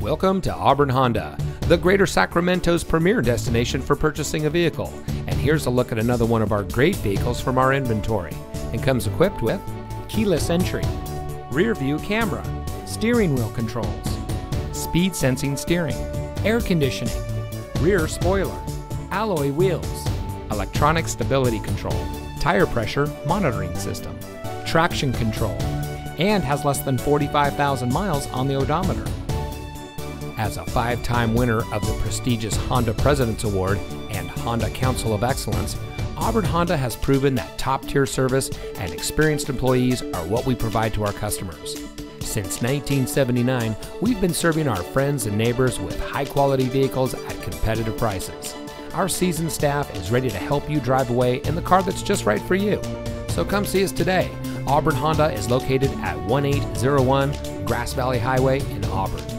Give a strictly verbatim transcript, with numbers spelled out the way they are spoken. Welcome to Auburn Honda, the Greater Sacramento's premier destination for purchasing a vehicle. And here's a look at another one of our great vehicles from our inventory. And comes equipped with keyless entry, rear view camera, steering wheel controls, speed sensing steering, air conditioning, rear spoiler, alloy wheels, electronic stability control, tire pressure monitoring system, traction control, and has less than forty-five thousand miles on the odometer. As a five-time winner of the prestigious Honda President's Award and Honda Council of Excellence, Auburn Honda has proven that top-tier service and experienced employees are what we provide to our customers. Since nineteen seventy-nine, we've been serving our friends and neighbors with high-quality vehicles at competitive prices. Our seasoned staff is ready to help you drive away in the car that's just right for you. So come see us today. Auburn Honda is located at eighteen oh one Grass Valley Highway in Auburn.